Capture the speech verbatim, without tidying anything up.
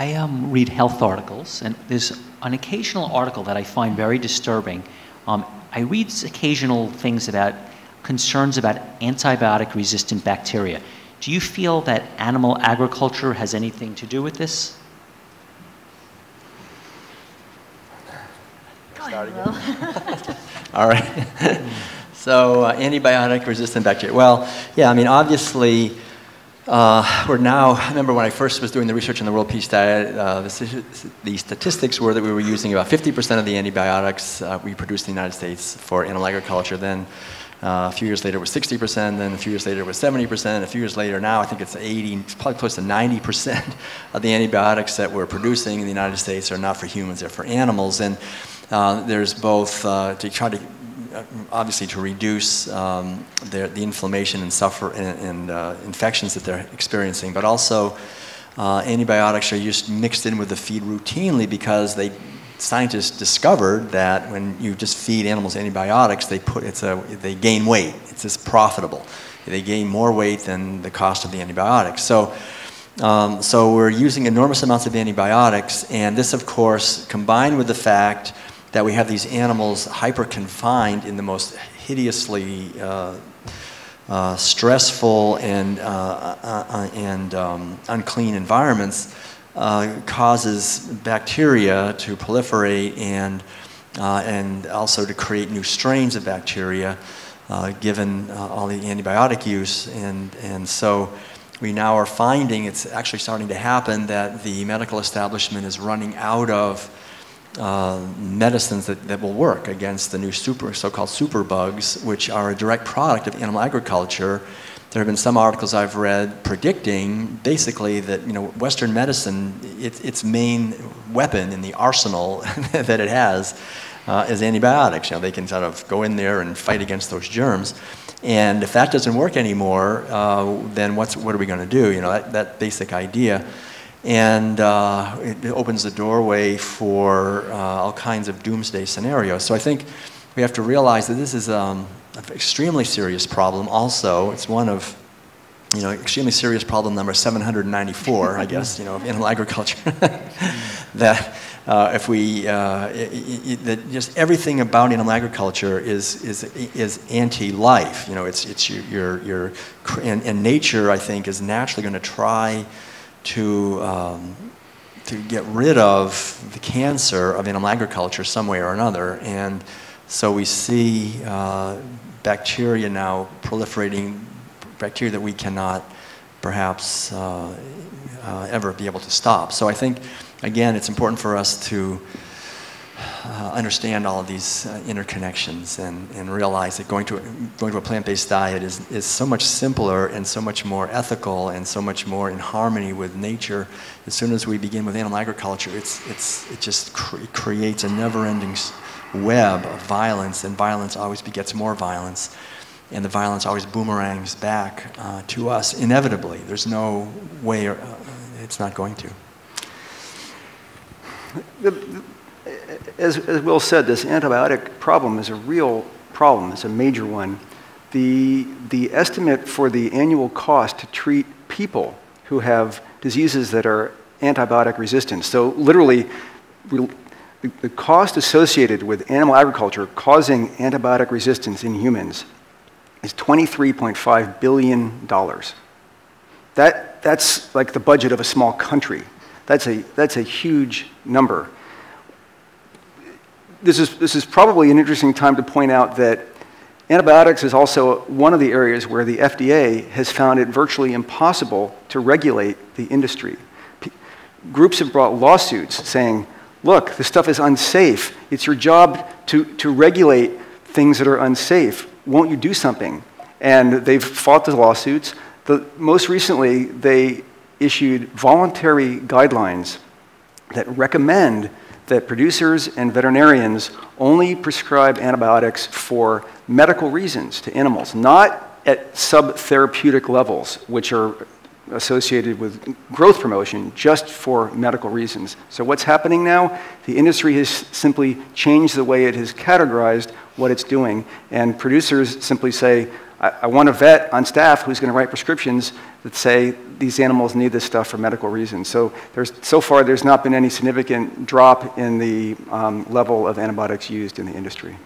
I um, read health articles, and there's an occasional article that I find very disturbing. Um, I read occasional things about concerns about antibiotic-resistant bacteria. Do you feel that animal agriculture has anything to do with this? Go ahead, Will. All right. So uh, antibiotic-resistant bacteria. Well, yeah, I mean, obviously, uh, we're now, I remember when I first was doing the research on the World Peace Diet, uh, the, the statistics were that we were using about fifty percent of the antibiotics uh, we produced in the United States for animal agriculture. Then Uh, a few years later it was sixty percent, then a few years later it was seventy percent, a few years later now I think it's eighty, it's probably close to ninety percent of the antibiotics that we're producing in the United States are not for humans, they're for animals. And uh, there's both uh, to try to, obviously to reduce um, their, the inflammation and, suffer, and, and uh, infections that they're experiencing, but also uh, antibiotics are used mixed in with the feed routinely because they scientists discovered that when you just feed animals antibiotics, they put it's a they gain weight. It's just profitable. They gain more weight than the cost of the antibiotics. So, um, so we're using enormous amounts of antibiotics, and this, of course, combined with the fact that we have these animals hyper-confined in the most hideously uh, uh, stressful and uh, uh, and um, unclean environments. Uh, causes bacteria to proliferate and, uh, and also to create new strains of bacteria uh, given uh, all the antibiotic use. And, and so we now are finding, it's actually starting to happen, that the medical establishment is running out of uh, medicines that, that will work against the new super, so-called superbugs, which are a direct product of animal agriculture. There have been some articles I've read predicting basically that, you know, Western medicine, it, its main weapon in the arsenal that it has uh, is antibiotics. You know, they can sort of go in there and fight against those germs. And if that doesn't work anymore, uh, then what's, what are we going to do? You know, that, that basic idea. And uh, it opens the doorway for uh, all kinds of doomsday scenarios. So I think we have to realize that this is um, an extremely serious problem. Also, it's one of, you know, extremely serious problem number seven hundred ninety-four, I guess, you know, of animal agriculture. That uh, if we, uh, it, it, that just everything about animal agriculture is is is anti-life. You know, it's it's your your, your and, and nature, I think, is naturally going to try to. Um, to get rid of the cancer of animal agriculture some way or another. And so we see uh, bacteria now proliferating, bacteria that we cannot perhaps uh, uh, ever be able to stop. So I think, again, it's important for us to uh, understand all of these uh, interconnections and, and realize that going to, going to a plant-based diet is, is so much simpler and so much more ethical and so much more in harmony with nature. As soon as we begin with animal agriculture, it's, it's, it just cre creates a never-ending web of violence, and violence always begets more violence, and the violence always boomerangs back uh, to us inevitably. There's no way, or, uh, it's not going to. The, the, As, as Will said, this antibiotic problem is a real problem. It's a major one. The, the estimate for the annual cost to treat people who have diseases that are antibiotic resistant, so literally we, the cost associated with animal agriculture causing antibiotic resistance in humans is twenty-three point five billion dollars. That, that's like the budget of a small country. That's a, that's a huge number. This is, this is probably an interesting time to point out that antibiotics is also one of the areas where the F D A has found it virtually impossible to regulate the industry. P- groups have brought lawsuits saying, look, this stuff is unsafe. It's your job to, to regulate things that are unsafe. Won't you do something? And they've fought the lawsuits. The, most recently, they issued voluntary guidelines that recommend that producers and veterinarians only prescribe antibiotics for medical reasons to animals, not at subtherapeutic levels, which are associated with growth promotion, just for medical reasons. So what's happening now? The industry has simply changed the way it has categorized what it's doing, and producers simply say, I, I want a vet on staff who's going to write prescriptions that say these animals need this stuff for medical reasons. So there's, so far there's not been any significant drop in the um, level of antibiotics used in the industry.